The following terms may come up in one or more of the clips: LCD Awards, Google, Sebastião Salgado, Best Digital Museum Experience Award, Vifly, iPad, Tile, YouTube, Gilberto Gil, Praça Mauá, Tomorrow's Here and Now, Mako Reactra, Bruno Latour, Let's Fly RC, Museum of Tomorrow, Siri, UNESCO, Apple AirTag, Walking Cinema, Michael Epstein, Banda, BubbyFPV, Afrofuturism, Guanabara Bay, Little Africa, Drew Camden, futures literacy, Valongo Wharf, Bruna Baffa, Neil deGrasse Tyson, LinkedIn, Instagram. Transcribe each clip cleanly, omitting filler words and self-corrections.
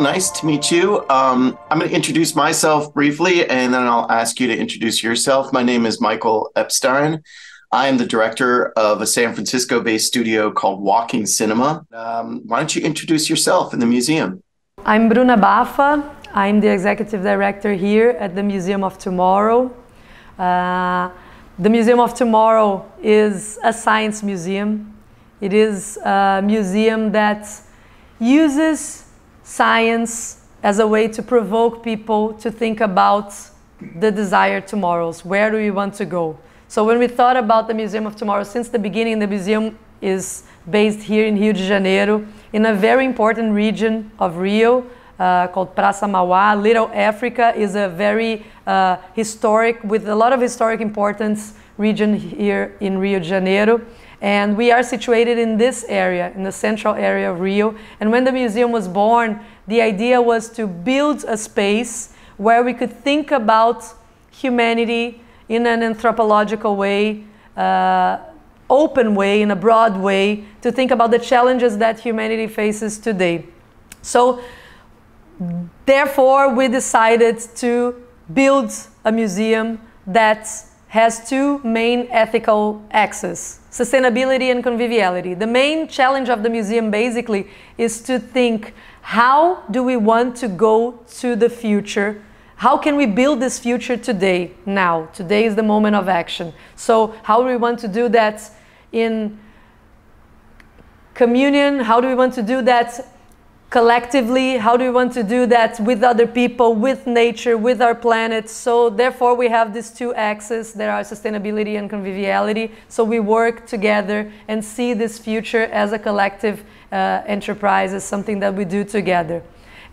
nice to meet you. I'm going to introduce myself briefly, and then I'll ask you to introduce yourself. My name is Michael Epstein. I am the director of a San Francisco-based studio called Walking Cinema. Why don't you introduce yourself and the museum? I'm Bruna Baffa. I'm the executive director here at the Museum of Tomorrow. The Museum of Tomorrow is a science museum. It is a museum that uses science as a way to provoke people to think about the desired tomorrows. Where do we want to go? So when we thought about the Museum of Tomorrow, since the beginning, the museum is based here in Rio de Janeiro, in a very important region of Rio, called Praça Mauá. Little Africa is a very historic, with a lot of historic importance region here in Rio de Janeiro. And we are situated in this area, in the central area of Rio. And when the museum was born, the idea was to build a space where we could think about humanity in an anthropological way, open way, in a broad way, to think about the challenges that humanity faces today. So, therefore, we decided to build a museum that has two main ethical axes: sustainability and conviviality. The main challenge of the museum basically is to think, how do we want to go to the future? How can we build this future today, now? Today is the moment of action. So how do we want to do that in communion? How do we want to do that collectively? How do we want to do that with other people, with nature, with our planet? So therefore we have these two axes. There are sustainability and conviviality. So we work together and see this future as a collective enterprise, as something that we do together.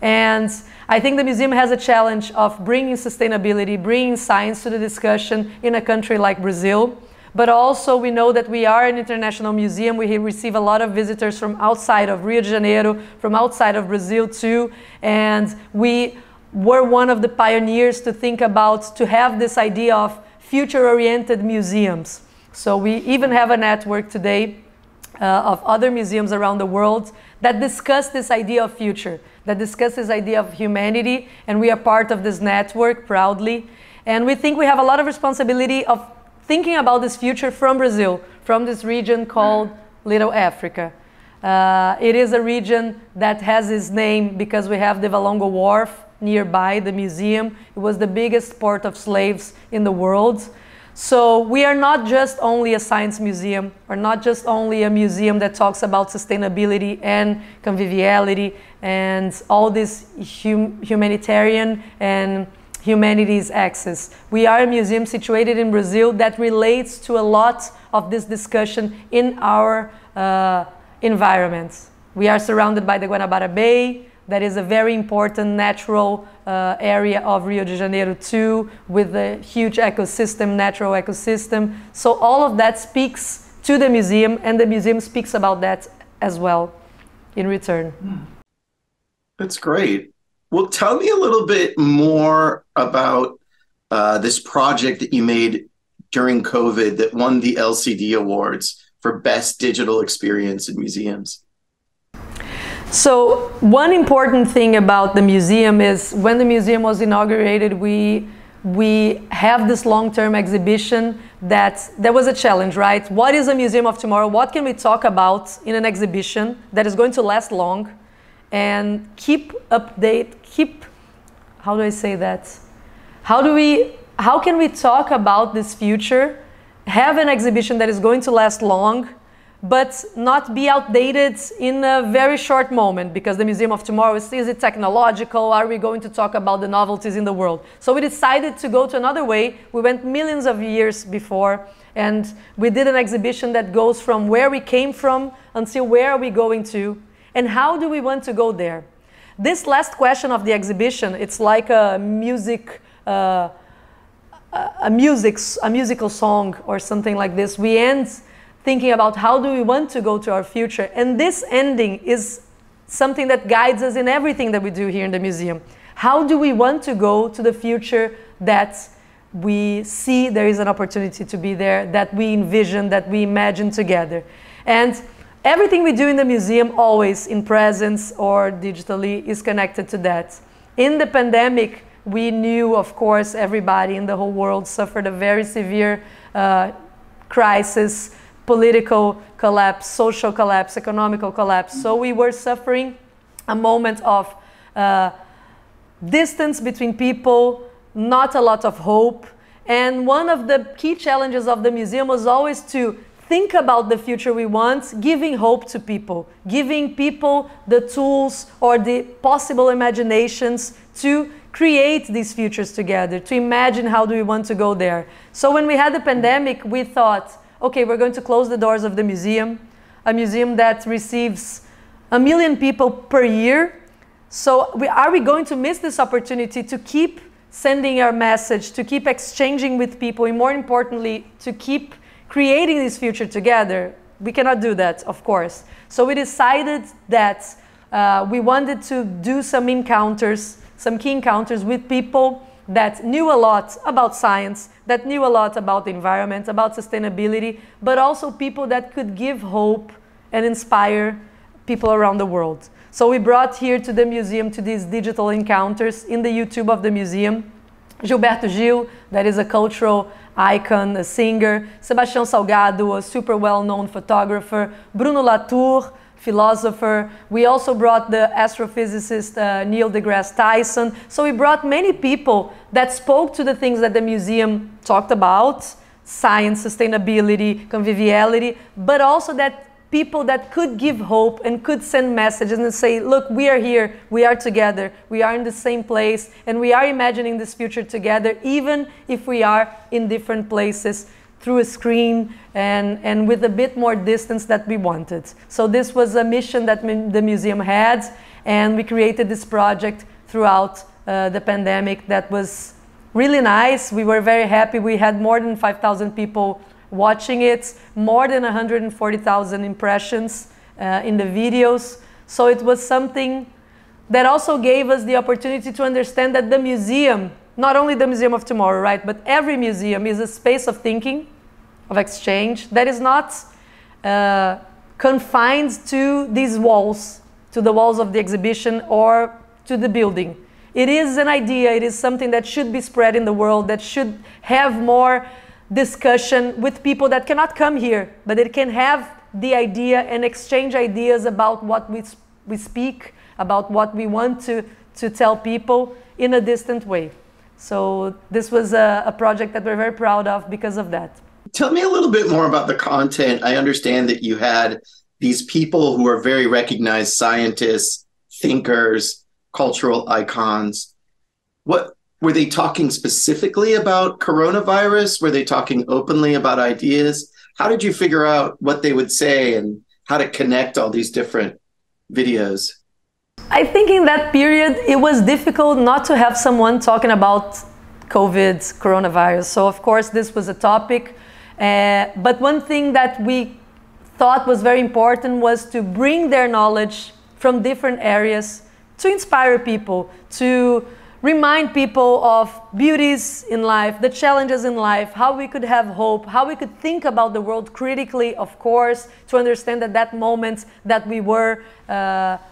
And I think the museum has a challenge of bringing sustainability, bringing science to the discussion in a country like Brazil. But also we know that we are an international museum. We receive a lot of visitors from outside of Rio de Janeiro, from outside of Brazil too. And we were one of the pioneers to think about, to have this idea of future-oriented museums. So we even have a network today of other museums around the world that discuss this idea of future, that discuss this idea of humanity, and we are part of this network proudly. And we think we have a lot of responsibility of thinking about this future from Brazil, from this region called Little Africa. It is a region that has its name because we have the Valongo Wharf nearby the museum. It was the biggest port of slaves in the world. So we are not just only a science museum, or not just only a museum that talks about sustainability and conviviality and all this humanitarian and humanities axis. We are a museum situated in Brazil that relates to a lot of this discussion in our environment. We are surrounded by the Guanabara Bay. That is a very important natural area of Rio de Janeiro too, with a huge ecosystem, natural ecosystem. So all of that speaks to the museum, and the museum speaks about that as well in return. That's great. Well, tell me a little bit more about this project that you made during COVID that won the LCD Awards for Best Digital Experience in Museums. So one important thing about the museum is when the museum was inaugurated, we have this long-term exhibition that there was a challenge, right? What is a museum of tomorrow? What can we talk about in an exhibition that is going to last long and how can we talk about this future, have an exhibition that is going to last long, but not be outdated in a very short moment, because the Museum of Tomorrow is it technological? Are we going to talk about the novelties in the world? So we decided to go to another way. We went millions of years before, and we did an exhibition that goes from where we came from until where are we going to, and how do we want to go there? This last question of the exhibition, it's like a musical song or something like this. We end thinking about how do we want to go to our future. And this ending is something that guides us in everything that we do here in the museum. How do we want to go to the future that we see there is an opportunity to be there, that we envision, that we imagine together? And Everything we do in the museum, always in presence or digitally, is connected to that. In the pandemic, we knew, of course, everybody in the whole world suffered a very severe crisis, political collapse, social collapse, economical collapse. So we were suffering a moment of distance between people, not a lot of hope. And one of the key challenges of the museum was always to think about the future we want, giving hope to people, giving people the tools or the possible imaginations to create these futures together, to imagine how do we want to go there. So when we had the pandemic, we thought, okay, we're going to close the doors of the museum, a museum that receives 1 million people per year. So are we going to miss this opportunity to keep sending our message, to keep exchanging with people, and more importantly, to keep creating this future together? We cannot do that, of course. So we decided that we wanted to do some key encounters with people that knew a lot about science, that knew a lot about the environment, about sustainability, but also people that could give hope and inspire people around the world. So we brought here to the museum, to these digital encounters in the YouTube of the museum, Gilberto Gil, that is a cultural icon, a singer, Sebastião Salgado, a super well-known photographer, Bruno Latour, philosopher. We also brought the astrophysicist Neil deGrasse Tyson. So we brought many people that spoke to the things that the museum talked about, science, sustainability, conviviality, but also that people that could give hope and could send messages and say, look, we are here, we are together, we are in the same place, and we are imagining this future together, even if we are in different places through a screen and with a bit more distance that we wanted. So this was a mission that the museum had, and we created this project throughout the pandemic that was really nice. We were very happy. We had more than 5,000 people watching it, more than 140,000 impressions in the videos. So it was something that also gave us the opportunity to understand that the museum, not only the Museum of Tomorrow, right, but every museum is a space of thinking, of exchange, that is not confined to these walls, to the walls of the exhibition or to the building. It is an idea, it is something that should be spread in the world, that should have more discussion with people that cannot come here, but they can have the idea and exchange ideas about what we speak, about what we want to tell people in a distant way. So this was a project that we're very proud of because of that. Tell me a little bit more about the content. I understand that you had these people who are very recognized scientists, thinkers, cultural icons. Were they talking specifically about coronavirus? Were they talking openly about ideas? How did you figure out what they would say and how to connect all these different videos? I think in that period, it was difficult not to have someone talking about COVID, coronavirus. So of course, this was a topic. But one thing that we thought was very important was to bring their knowledge from different areas to inspire people, to remind people of beauties in life, the challenges in life, how we could have hope, how we could think about the world critically, of course, to understand that that moment that we were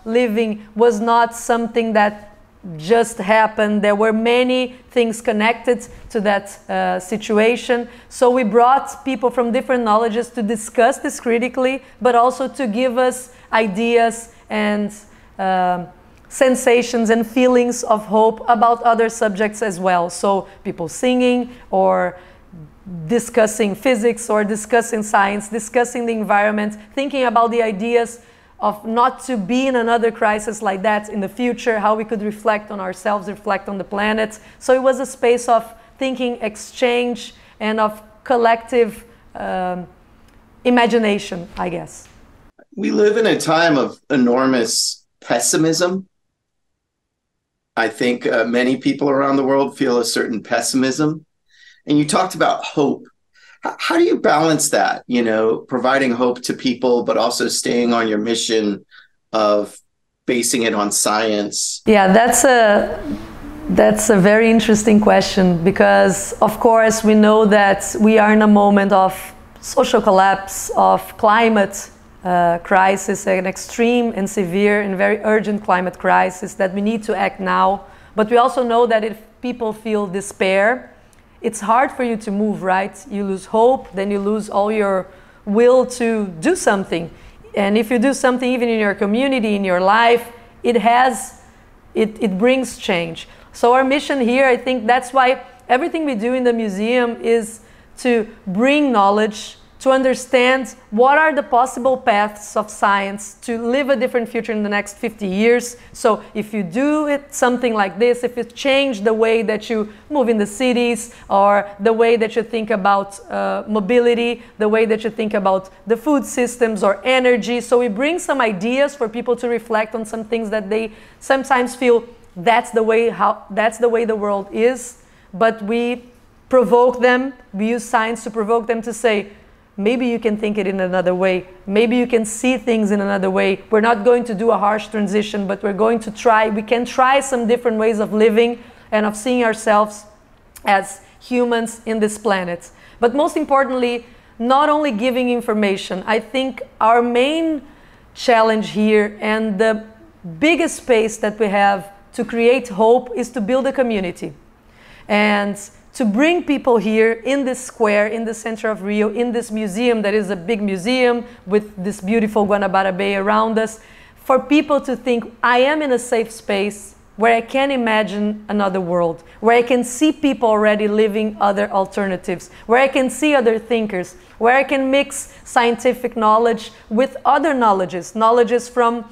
living was not something that just happened. There were many things connected to that situation. So we brought people from different knowledges to discuss this critically, but also to give us ideas and sensations and feelings of hope about other subjects as well. So people singing or discussing physics or discussing science, discussing the environment, thinking about the ideas of not to be in another crisis like that in the future, how we could reflect on ourselves, reflect on the planet. So it was a space of thinking, exchange, and of collective imagination, I guess. We live in a time of enormous pessimism. I think many people around the world feel a certain pessimism. And you talked about hope. How do you balance that, you know, providing hope to people, but also staying on your mission of basing it on science? Yeah, that's a very interesting question, because, of course, we know that we are in a moment of social collapse, of climate crisis, an extreme and severe and very urgent climate crisis that we need to act now. But we also know that if people feel despair, it's hard for you to move, right? You lose hope, then you lose all your will to do something. And if you do something even in your community, in your life, it brings change. So our mission here, I think that's why everything we do in the museum is to bring knowledge, to understand what are the possible paths of science to live a different future in the next 50 years. So if you do something like this, if you change the way that you move in the cities, or the way that you think about mobility, the way that you think about the food systems or energy. So we bring some ideas for people to reflect on some things that they sometimes feel that's the way the world is, but we provoke them, we use science to provoke them to say, maybe you can think it in another way, maybe you can see things in another way. We're not going to do a harsh transition, but we're going to try, we can try some different ways of living and of seeing ourselves as humans in this planet. But most importantly, not only giving information, I think our main challenge here and the biggest space that we have to create hope is to build a community and to bring people here in this square, in the center of Rio, in this museum that is a big museum with this beautiful Guanabara Bay around us, for people to think, I am in a safe space where I can imagine another world, where I can see people already living other alternatives, where I can see other thinkers, where I can mix scientific knowledge with other knowledges, knowledges from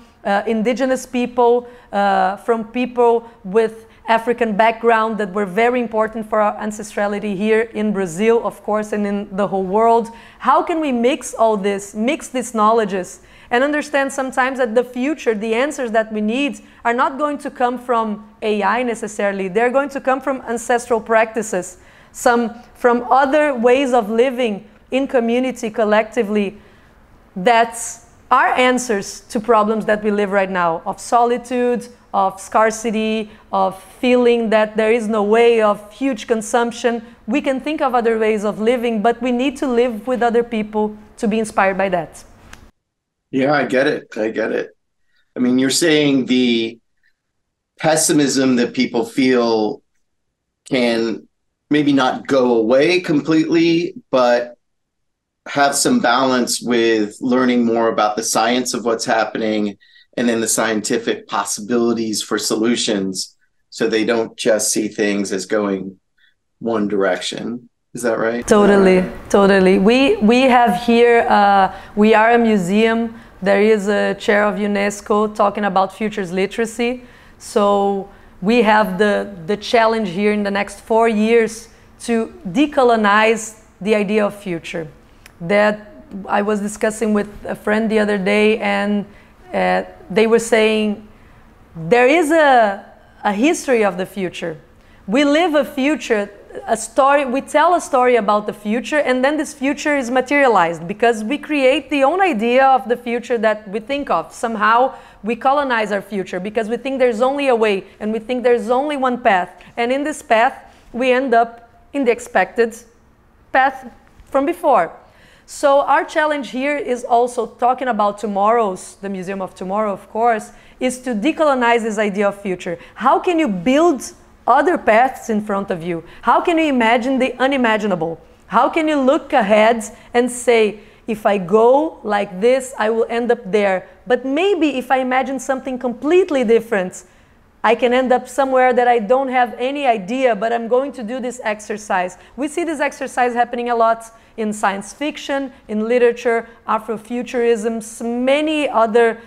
indigenous people, from people with African background that were very important for our ancestrality here in Brazil, of course, and in the whole world. How can we mix all this, mix these knowledges, and understand sometimes that the future, the answers that we need are not going to come from AI necessarily. They're going to come from ancestral practices, from other ways of living in community collectively that's our answers to problems that we live right now, of solitude, of scarcity, of feeling that there is no way, of huge consumption. We can think of other ways of living, but we need to live with other people to be inspired by that. Yeah, I get it. I get it. I mean, you're saying the pessimism that people feel can maybe not go away completely, but have some balance with learning more about the science of what's happening and then the scientific possibilities for solutions, so they don't just see things as going one direction. Is that right? Totally, totally. We have here, we are a museum. There is a chair of UNESCO talking about futures literacy. So we have the challenge here in the next 4 years to decolonize the idea of future. That I was discussing with a friend the other day, and they were saying there is a history of the future. We live a future, a story, we tell a story about the future, and then this future is materialized because we create the own idea of the future that we think of. Somehow we colonize our future because we think there's only a way, and we think there's only one path. And in this path, we end up in the expected path from before. So our challenge here is also talking about tomorrow's, the Museum of Tomorrow, of course, is to decolonize this idea of future. How can you build other paths in front of you? How can you imagine the unimaginable? How can you look ahead and say, if I go like this, I will end up there. But maybe if I imagine something completely different, I can end up somewhere that I don't have any idea, but I'm going to do this exercise. We see this exercise happening a lot in science fiction, in literature, Afrofuturism, many other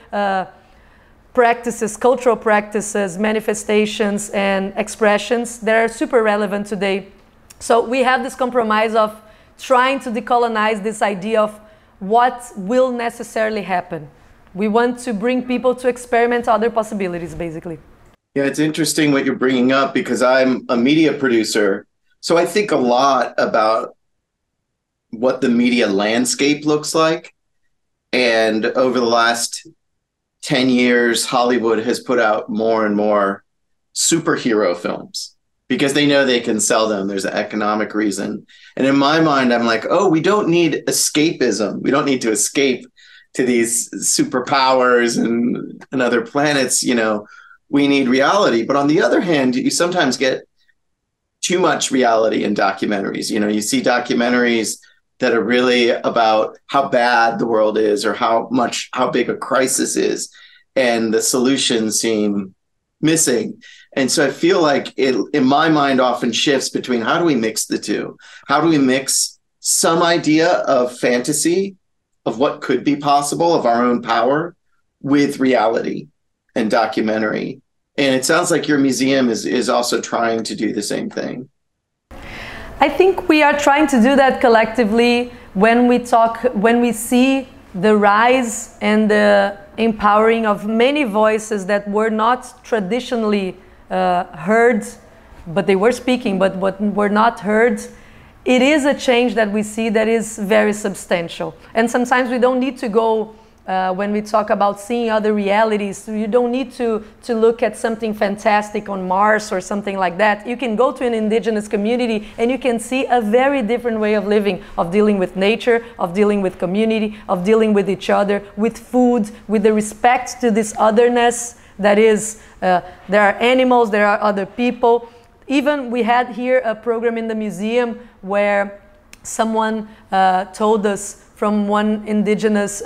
practices, cultural practices, manifestations, and expressions that are super relevant today. So we have this compromise of trying to decolonize this idea of what will necessarily happen. We want to bring people to experiment other possibilities, basically. Yeah, it's interesting what you're bringing up because I'm a media producer. So I think a lot about what the media landscape looks like. And over the last 10 years, Hollywood has put out more and more superhero films because they know they can sell them. There's an economic reason. And in my mind, I'm like, oh, we don't need escapism. We don't need to escape to these superpowers and other planets, you know, we need reality. But on the other hand, you sometimes get too much reality in documentaries. You know, you see documentaries that are really about how bad the world is or how big a crisis is, and the solutions seem missing. And so I feel like it, in my mind, often shifts between how do we mix the two? How do we mix some idea of fantasy, of what could be possible, of our own power, with reality and documentary? And it sounds like your museum is also trying to do the same thing. I think we are trying to do that collectively when we see the rise and the empowering of many voices that were not traditionally heard, but they were speaking, but were not heard. It is a change that we see that is very substantial. And sometimes we don't need to go, when we talk about seeing other realities, you don't need to look at something fantastic on Mars or something like that. You can go to an indigenous community and you can see a very different way of living, of dealing with nature, of dealing with community, of dealing with each other, with food, with the respect to this otherness that is, there are animals, there are other people. Even we had here a program in the museum where someone told us, from one indigenous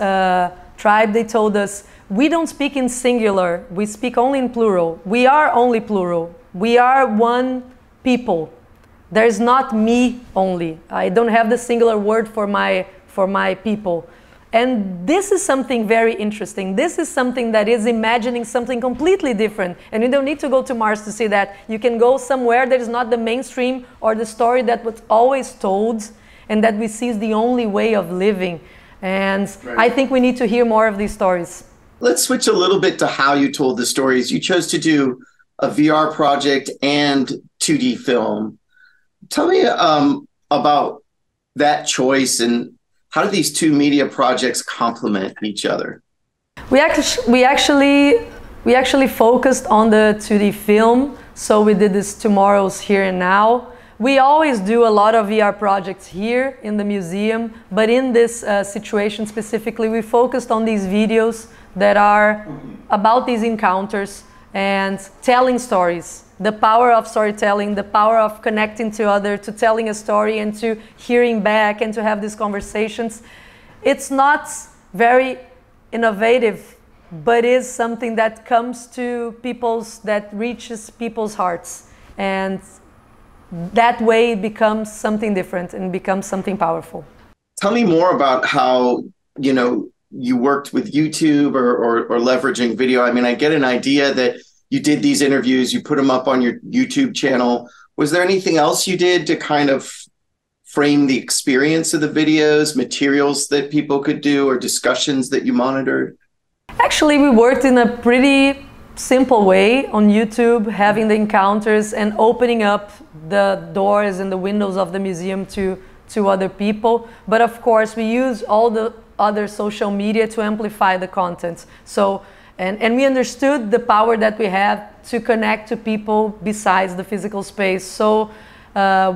tribe, they told us, we don't speak in singular, we speak only in plural. We are only plural. We are one people. There's not me only. I don't have the singular word for my people. And this is something very interesting. This is something that is imagining something completely different. And you don't need to go to Mars to see that. You can go somewhere that is not the mainstream or the story that was always told, and that we see is the only way of living. And right. I think we need to hear more of these stories. Let's switch a little bit to how you told the stories. You chose to do a VR project and 2D film. Tell me about that choice, and how do these two media projects complement each other? We actually focused on the 2D film. So we did this Tomorrow's Here and Now. We always do a lot of VR projects here in the museum, but in this situation specifically, we focused on these videos that are about these encounters and telling stories. The power of storytelling, the power of connecting to other, to telling a story and to hearing back and to have these conversations. It's not very innovative, but is something that comes to people's, that reaches people's hearts. And that way it becomes something different and becomes something powerful. Tell me more about how, you know, you worked with YouTube or leveraging video. I mean, I get an idea that you did these interviews, you put them up on your YouTube channel. Was there anything else you did to kind of frame the experience of the videos, materials that people could do, or discussions that you monitored? Actually, we worked in a pretty simple way on YouTube, having the encounters and opening up the doors and the windows of the museum to other people. But of course, we use all the other social media to amplify the content. So, and we understood the power that we have to connect to people besides the physical space. So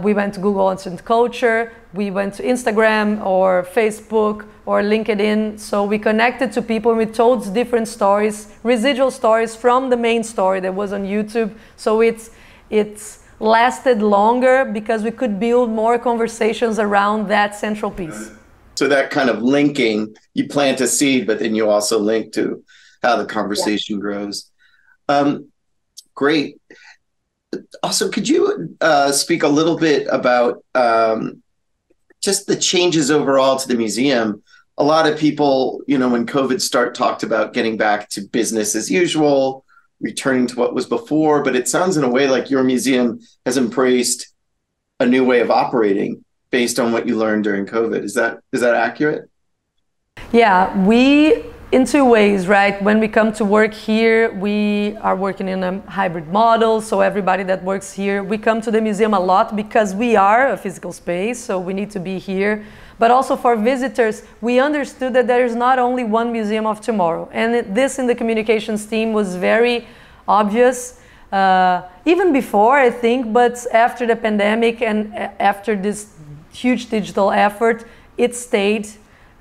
we went to Google Instant Culture, we went to Instagram or Facebook or LinkedIn. So we connected to people and we told different stories, residual stories from the main story that was on YouTube. So it's lasted longer because we could build more conversations around that central piece. So that kind of linking, you plant a seed, but then you also link to how the conversation grows. Great. Also, could you speak a little bit about just the changes overall to the museum? A lot of people, you know, when COVID started, talked about getting back to business as usual, returning to what was before, but it sounds in a way like your museum has embraced a new way of operating based on what you learned during COVID. Is that accurate? Yeah, we, in two ways, right? When we come to work here, we are working in a hybrid model. So everybody that works here, we come to the museum a lot because we are a physical space, so we need to be here. But also for visitors, we understood that there is not only one Museum of Tomorrow. And this in the communications team was very obvious, even before, I think, but after the pandemic and after this huge digital effort, it stayed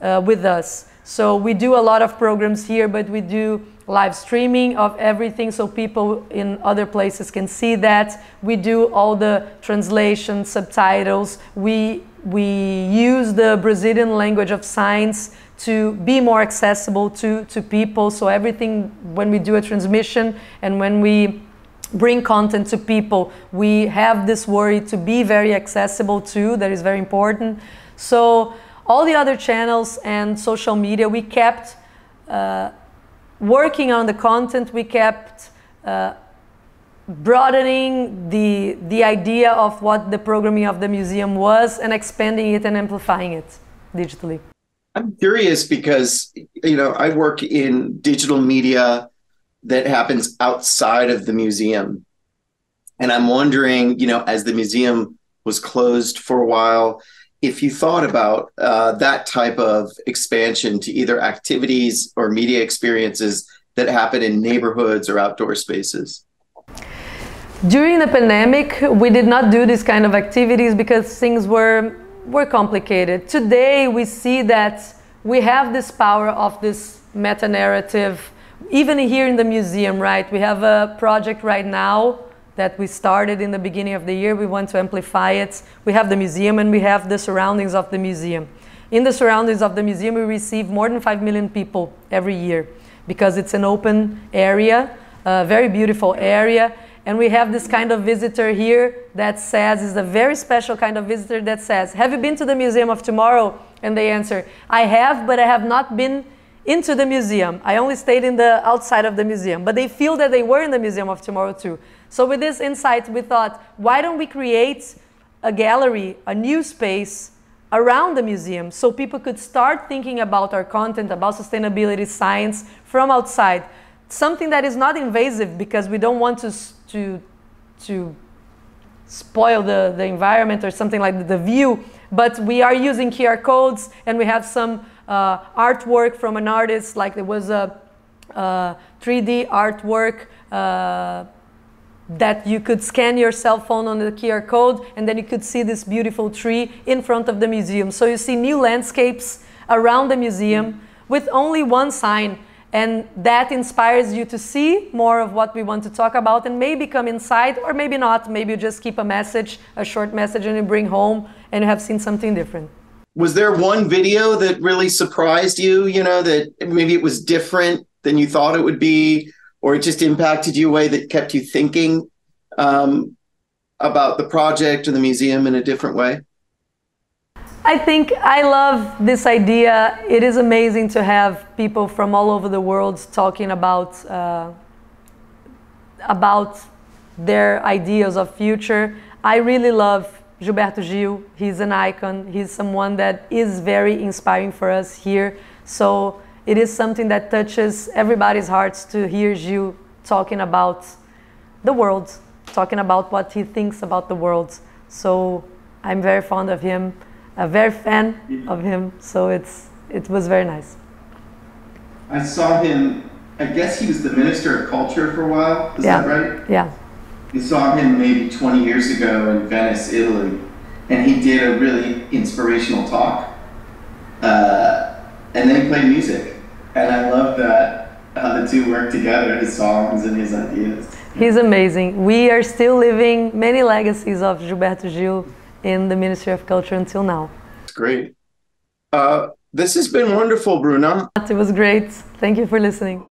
with us. So we do a lot of programs here, but we do live streaming of everything so people in other places can see that. We do all the translation, subtitles. We use the Brazilian language of signs to be more accessible to people. So everything, when we do a transmission and when we bring content to people, we have this worry to be very accessible too. That is very important. So all the other channels and social media, we kept working on the content. We kept broadening the idea of what the programming of the museum was and expanding it and amplifying it digitally. I'm curious because, you know, I work in digital media that happens outside of the museum. And I'm wondering, you know, as the museum was closed for a while, if you thought about that type of expansion to either activities or media experiences that happen in neighborhoods or outdoor spaces. During the pandemic, we did not do this kind of activities because things were complicated. Today, we see that we have this power of this meta-narrative, even here in the museum, right? We have a project right now that we started in the beginning of the year. We want to amplify it. We have the museum and we have the surroundings of the museum. In the surroundings of the museum, we receive more than 5 million people every year because it's an open area, a very beautiful area. And we have this kind of visitor here that says, is a very special kind of visitor that says, have you been to the Museum of Tomorrow? And they answer, I have, but I have not been into the museum. I only stayed in the outside of the museum. But they feel that they were in the Museum of Tomorrow too. So with this insight, we thought, why don't we create a gallery, a new space around the museum so people could start thinking about our content, about sustainability, science from outside. Something that is not invasive because we don't want to spoil the environment or something like the view, but we are using QR codes and we have some artwork from an artist, like there was a 3D artwork that you could scan your cell phone on the QR code and then you could see this beautiful tree in front of the museum. So you see new landscapes around the museum with only one sign, and that inspires you to see more of what we want to talk about and maybe come inside or maybe not. Maybe you just keep a message, a short message, and you bring home and you have seen something different. Was there one video that really surprised you, you know, that maybe it was different than you thought it would be? Or it just impacted you in a way that kept you thinking about the project or the museum in a different way? I think I love this idea. It is amazing to have people from all over the world talking about their ideas of future. I really love Gilberto Gil. He's an icon. He's someone that is very inspiring for us here. So it is something that touches everybody's hearts to hear Gil talking about the world, talking about what he thinks about the world. So I'm very fond of him, a very fan of him. So it was very nice. I saw him, I guess he was the Minister of Culture for a while. Is that right? Yeah. You saw him maybe 20 years ago in Venice, Italy, and he did a really inspirational talk. And then he played music. And I love that, how the two work together, his songs and his ideas. He's amazing. We are still living many legacies of Gilberto Gil in the Ministry of Culture until now. It's great. This has been wonderful, Bruna. It was great. Thank you for listening.